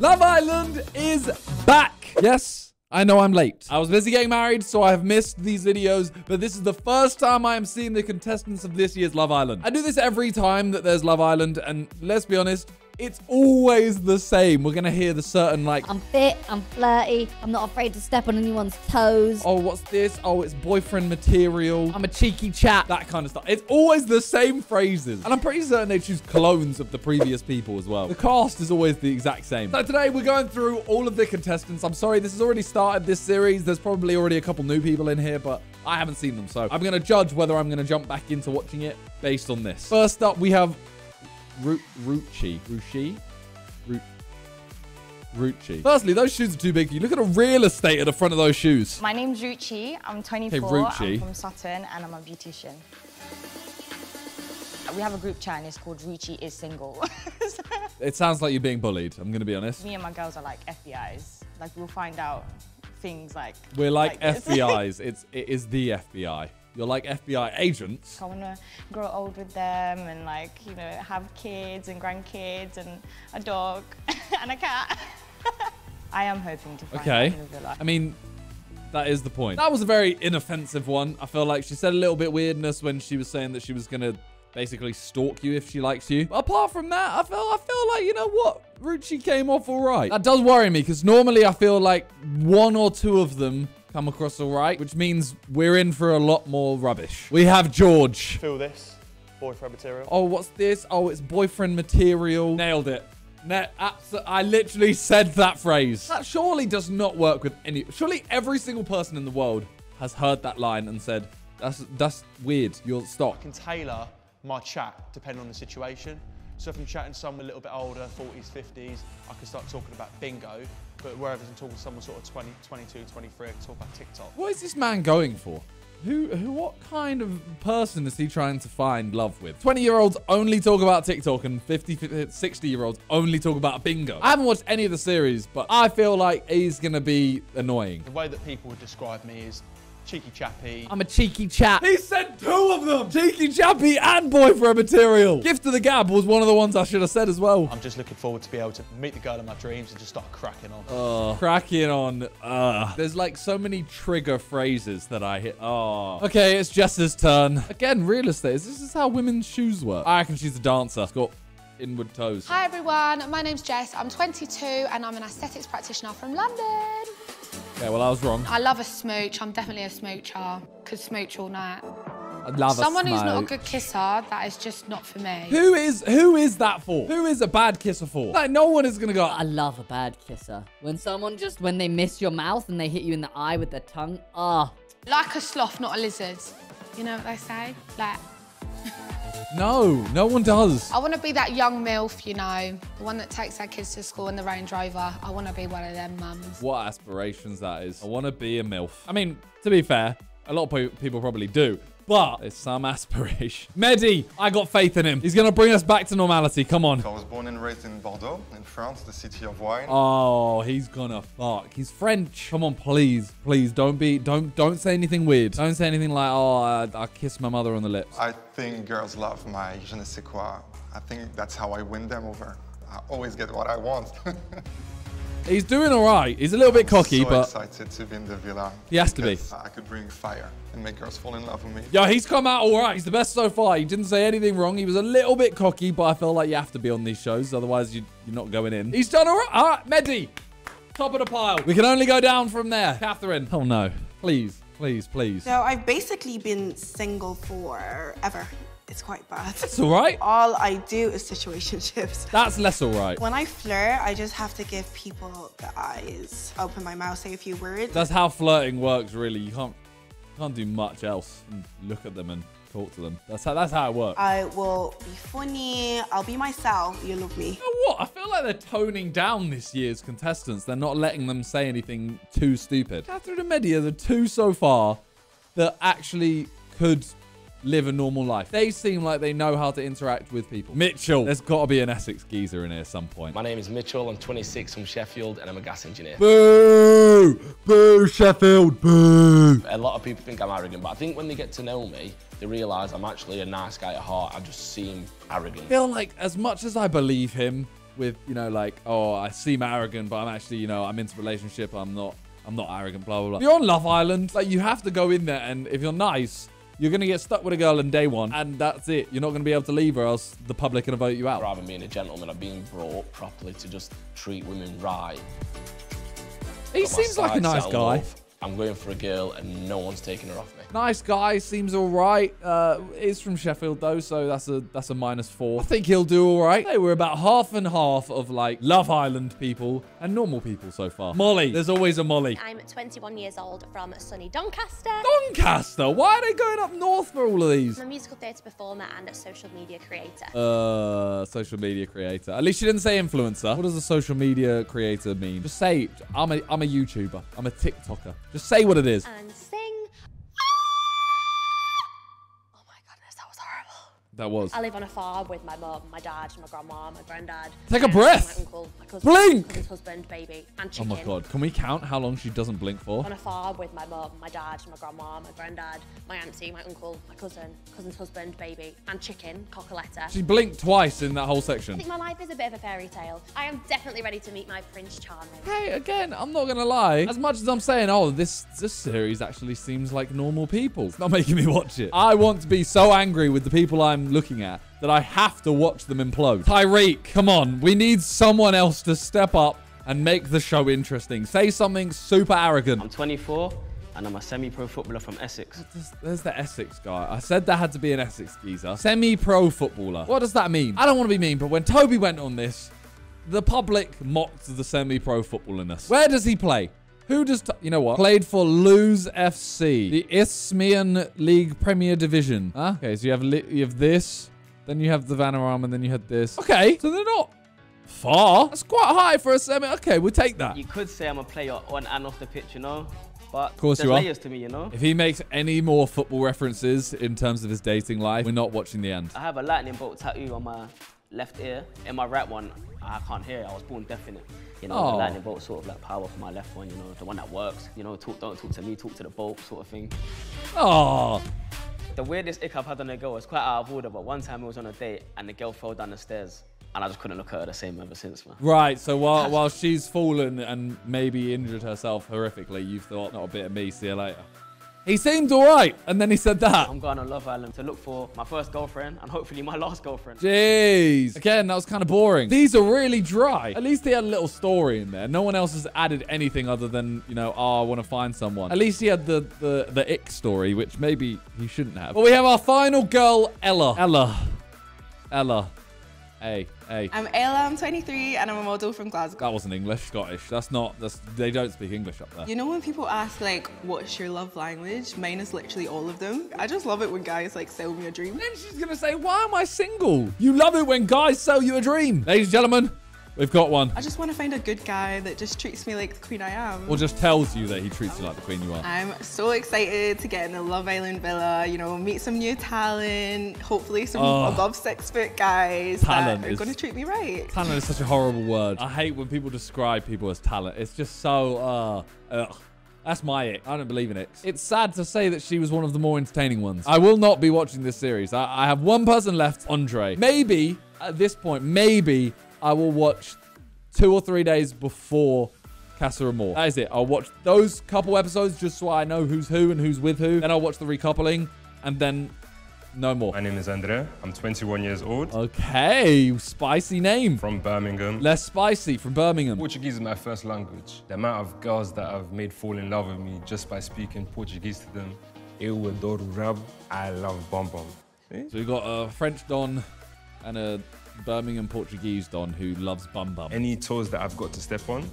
Love Island is back. Yes, I know I'm late. I was busy getting married, so I have missed these videos, but this is the first time I am seeing the contestants of this year's Love Island. I do this every time that there's Love Island, and let's be honest, it's always the same. We're going to hear the certain, like, I'm fit, I'm flirty, I'm not afraid to step on anyone's toes. Oh, what's this? Oh, it's boyfriend material. I'm a cheeky chap. That kind of stuff. It's always the same phrases. And I'm pretty certain they choose clones of the previous people as well. The cast is always the exact same. So today we're going through all of the contestants. I'm sorry, this has already started this series. There's probably already a couple new people in here, but I haven't seen them. So I'm going to judge whether I'm going to jump back into watching it based on this. First up, we have Ruchi. Firstly, those shoes are too big for you. Look at the real estate at the front of those shoes. My name's Ruchi. I'm 24. Hey, Ruchi. I'm from Sutton and I'm a beautician. We have a group chat and it's called Ruchi is Single. It sounds like you're being bullied, I'm going to be honest. Me and my girls are like FBIs. Like, we'll find out things like... We're like FBIs. It is the FBI. You're like FBI agents. I want to grow old with them and, like, you know, have kids and grandkids and a dog and a cat. I am hoping to find out in the villa. I mean, that is the point. That was a very inoffensive one. I feel like she said a little bit weirdness when she was saying that she was going to basically stalk you if she likes you. But apart from that, I feel like, you know what? Ruchi came off all right. That does worry me because normally I feel like one or two of them come across all right, which means we're in for a lot more rubbish. We have George. Feel this, boyfriend material. Oh, what's this? Oh, it's boyfriend material. Nailed it. I literally said that phrase. That surely does not work with any... Surely every single person in the world has heard that line and said, that's weird, you'll stop. I can tailor my chat depending on the situation. So if I'm chatting to someone a little bit older, 40s, 50s, I can start talking about bingo. But wherever I'm talking to someone sort of 20, 22, 23, I can talk about TikTok. What is this man going for? What kind of person is he trying to find love with? 20-year-olds only talk about TikTok and 50, 60-year-olds only talk about bingo. I haven't watched any of the series, but I feel like he's going to be annoying. The way that people would describe me is cheeky chappy. I'm a cheeky chap. He said two of them. Cheeky chappy and boyfriend material. Gift of the gab was one of the ones I should have said as well. I'm just looking forward to be able to meet the girl of my dreams and just start cracking on. There's like so many trigger phrases that I hit. Oh. Okay, it's Jess's turn. Again, real estate. This is how women's shoes work. I reckon she's a dancer. It's got inward toes. Hi everyone, my name's Jess. I'm 22 and I'm an aesthetics practitioner from London. Okay, well, I was wrong. I love a smooch. I'm definitely a smoocher. Could smooch all night. I love someone who's not a good kisser, that is just not for me. Who is that for? Who is a bad kisser for? Like, no one is going to go, I love a bad kisser. When someone just, when they miss your mouth and they hit you in the eye with their tongue, ah. Oh. Like a sloth, not a lizard. You know what they say? Like... No, no one does. I want to be that young MILF, you know, the one that takes their kids to school in the Range Rover. I want to be one of them mums. What aspirations that is. I want to be a MILF. I mean, to be fair, a lot of people probably do, but it's some aspiration. Mehdi, I got faith in him. He's going to bring us back to normality. Come on. I was born and raised in Bordeaux, in France, the city of wine. Oh, he's going to fuck. He's French. Come on, please. Please don't say anything weird. Don't say anything like, oh, I kissed my mother on the lips. I think girls love my je ne sais quoi. I think that's how I win them over. I always get what I want. He's doing all right. He's a little bit cocky, so but... I'm so excited to be in the villa. He has to be. I could bring fire and make girls fall in love with me. Yo, he's come out all right. He's the best so far. He didn't say anything wrong. He was a little bit cocky, but I feel like you have to be on these shows. Otherwise, you're not going in. He's done all right. All right, Mehdi. Top of the pile. We can only go down from there. Catherine. Oh, no. Please, please, please. No, I've basically been single forever. It's quite bad. That's all right. All I do is situationships. That's less all right. When I flirt, I just have to give people the eyes, open my mouth, say a few words. That's how flirting works, really. You can't do much else. Look at them and talk to them. That's how it works. I will be funny. I'll be myself. You'll love me. You know what? I feel like they're toning down this year's contestants. They're not letting them say anything too stupid. Catherine and Mehdi are the two so far that actually could... live a normal life. They seem like they know how to interact with people. Mitchell. There's got to be an Essex geezer in here at some point. My name is Mitchell. I'm 26 from Sheffield and I'm a gas engineer. Boo! Boo, Sheffield! Boo! A lot of people think I'm arrogant, but I think when they get to know me, they realise I'm actually a nice guy at heart. I just seem arrogant. I feel like as much as I believe him, with, you know, like, oh, I seem arrogant, but I'm actually, you know, I'm into a relationship. I'm not arrogant, blah, blah, blah. You're on Love Island. Like, you have to go in there, and if you're nice, you're going to get stuck with a girl on day one, and that's it. You're not going to be able to leave, or else the public can vote you out. Rather than being a gentleman, I'm being brought properly to just treat women right. He seems like a nice guy. I'm going for a girl, and no one's taking her off me. Nice guy, seems all right. Is from Sheffield, though, so that's a -4. I think he'll do all right. Hey, we're about half and half of, like, Love Island people and normal people so far. Molly. There's always a Molly. I'm 21 years old from sunny Doncaster. Doncaster? Why are they going up north for all of these? I'm a musical theatre performer and a social media creator. Social media creator. At least you didn't say influencer. What does a social media creator mean? Just say, I'm a YouTuber. I'm a TikToker. Just say what it is. And sing. Oh my goodness, that was horrible. That was. I live on a farm with my mum, my dad, my grandma, my granddad. Take a breath. My uncle, my cousin, blink. My cousin's husband, baby, and chicken. Oh my God, can we count how long she doesn't blink for? On a farm with my mum, my dad, my grandma, my granddad, my auntie, my uncle, my cousin, cousin's husband, baby, and chicken, cockaletta. She blinked twice in that whole section. I think my life is a bit of a fairy tale. I am definitely ready to meet my Prince Charming. Hey, again, I'm not gonna lie. As much as I'm saying, oh, this series actually seems like normal people, it's not making me watch it. I want to be so angry with the people I'm looking at that I have to watch them implode. Tyreek, come on. We need someone else to step up and make the show interesting. Say something super arrogant. I'm 24 and I'm a semi-pro footballer from Essex. There's the Essex guy. I said there had to be an Essex geezer. Semi-pro footballer. What does that mean? I don't want to be mean, but when Toby went on this, the public mocked the semi-pro footballiness. Where does he play? Who does... You know what? Played for Leeds FC. The Isthmian League Premier Division. Huh? Okay, so you have this. Then you have the Vanarama, and then you had this. Okay, so they're not far. That's quite high for a semi. Okay, we'll take that. You could say I'm a player on and off the pitch, you know? But of course you are. Layers to me, you know? If he makes any more football references in terms of his dating life, we're not watching the end. I have a lightning bolt tattoo on my left ear. In my right one, I can't hear it. I was born deaf in it. You know, the lightning bolt sort of like power for my left one, you know, the one that works. You know, don't talk to me, talk to the bolt sort of thing. Oh. The weirdest ick I've had on a girl was quite out of order, but one time I was on a date and the girl fell down the stairs and I just couldn't look at her the same ever since, man. Right, so while she's fallen and maybe injured herself horrifically, you've thought, not a bit of me, see you later. He seemed all right, and then he said that. I'm going on Love Island to look for my first girlfriend and hopefully my last girlfriend. Jeez. Again, that was kind of boring. These are really dry. At least they had a little story in there. No one else has added anything other than, you know, oh, I want to find someone. At least he had the ick story, which maybe he shouldn't have. But we have our final girl, Ella. Ella. Hey. I'm Ella, I'm 23, and I'm a model from Glasgow. That wasn't English, Scottish. They don't speak English up there. You know when people ask, like, what's your love language? Mine is literally all of them. I just love it when guys, like, sell me a dream. Then she's gonna say, why am I single? You love it when guys sell you a dream. Ladies and gentlemen, we've got one. I just want to find a good guy that just treats me like the queen I am. Or just tells you that he treats you like the queen you are. I'm so excited to get in the Love Island villa, you know, meet some new talent, hopefully some above 6 foot guys that are going to treat me right. Talent is such a horrible word. I hate when people describe people as talent. It's just so, ugh. That's my ick. I don't believe in it. It's sad to say that she was one of the more entertaining ones. I will not be watching this series. I have one person left, Andre. Maybe, at this point, maybe I will watch 2 or 3 days before Casa Amor. That is it. I'll watch those couple episodes just so I know who's who and who's with who. Then I'll watch the recoupling and then no more. My name is Andrea. I'm 21 years old. Okay, spicy name. From Birmingham. Less spicy, from Birmingham. Portuguese is my first language. The amount of girls that I've made fall in love with me just by speaking Portuguese to them. Eu adoro rabo. I love bombom. So we've got a French don and a Birmingham Portuguese don who loves bum bum. Any toes that I've got to step on,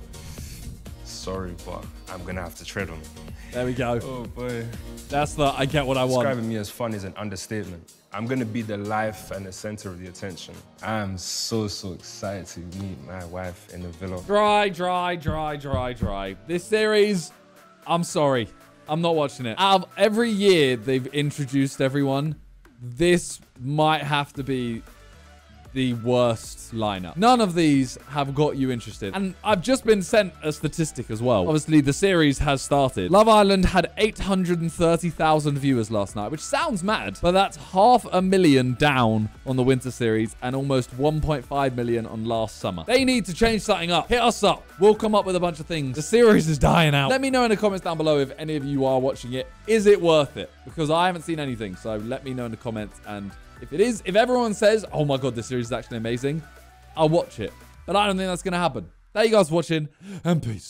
sorry, but I'm gonna have to tread on it. There we go. Oh boy. That's the I get what I want. Describing me as fun is an understatement. I'm gonna be the life and the center of the attention. I'm so excited to meet my wife in the villa. Dry. This series, I'm sorry, I'm not watching it. Out of every year they've introduced everyone, this might have to be the worst lineup. None of these have got you interested. And I've just been sent a statistic as well. Obviously, the series has started. Love Island had 830,000 viewers last night, which sounds mad, but that's 500,000 down on the winter series and almost 1.5 million on last summer. They need to change something up. Hit us up. We'll come up with a bunch of things. The series is dying out. Let me know in the comments down below if any of you are watching it. Is it worth it? Because I haven't seen anything, so let me know in the comments. And if it is, if everyone says, oh my God, this series is actually amazing, I'll watch it. But I don't think that's going to happen. Thank you guys for watching, and peace.